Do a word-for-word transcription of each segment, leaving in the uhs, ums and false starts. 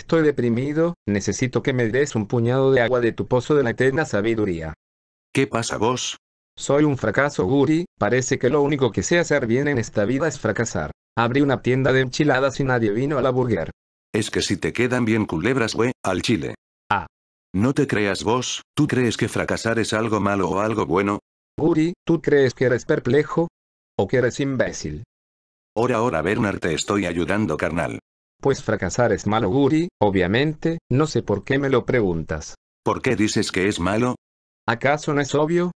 Estoy deprimido, necesito que me des un puñado de agua de tu pozo de la eterna sabiduría. ¿Qué pasa vos? Soy un fracaso, Wuri, parece que lo único que sé hacer bien en esta vida es fracasar. Abrí una tienda de enchiladas y nadie vino a la burger. Es que si te quedan bien culebras, güey, al chile. Ah. No te creas vos, ¿tú crees que fracasar es algo malo o algo bueno? Wuri, ¿tú crees que eres perplejo? ¿O que eres imbécil? Ora, ora, Bernard, te estoy ayudando, carnal. Pues fracasar es malo, Wuri, obviamente, no sé por qué me lo preguntas. ¿Por qué dices que es malo? ¿Acaso no es obvio?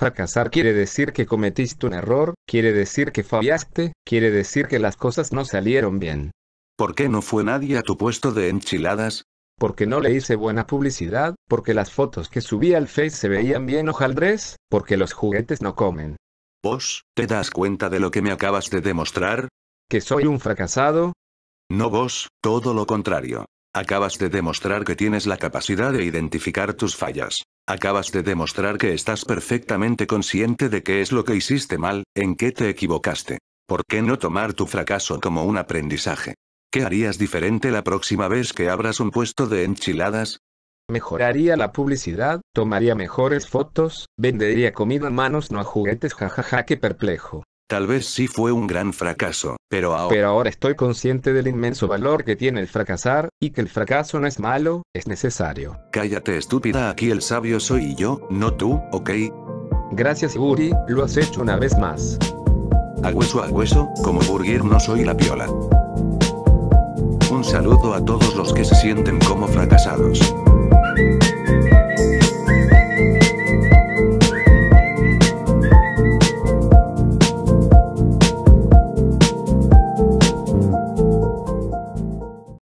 Fracasar quiere decir que cometiste un error, quiere decir que fallaste, quiere decir que las cosas no salieron bien. ¿Por qué no fue nadie a tu puesto de enchiladas? Porque no le hice buena publicidad, porque las fotos que subí al Face se veían bien hojaldres, porque los juguetes no comen. ¿Vos, te das cuenta de lo que me acabas de demostrar? ¿Que soy un fracasado? No vos, todo lo contrario. Acabas de demostrar que tienes la capacidad de identificar tus fallas. Acabas de demostrar que estás perfectamente consciente de qué es lo que hiciste mal, en qué te equivocaste. ¿Por qué no tomar tu fracaso como un aprendizaje? ¿Qué harías diferente la próxima vez que abras un puesto de enchiladas? Mejoraría la publicidad, tomaría mejores fotos, vendería comida en manos no a juguetes, jajaja, qué perplejo. Tal vez sí fue un gran fracaso, pero ahora... Pero ahora estoy consciente del inmenso valor que tiene el fracasar, y que el fracaso no es malo, es necesario. Cállate, estúpida, aquí el sabio soy yo, no tú, ¿ok? Gracias, Wuri, lo has hecho una vez más. A hueso a hueso, como burger no soy la piola. Un saludo a todos los que se sienten como fracasados.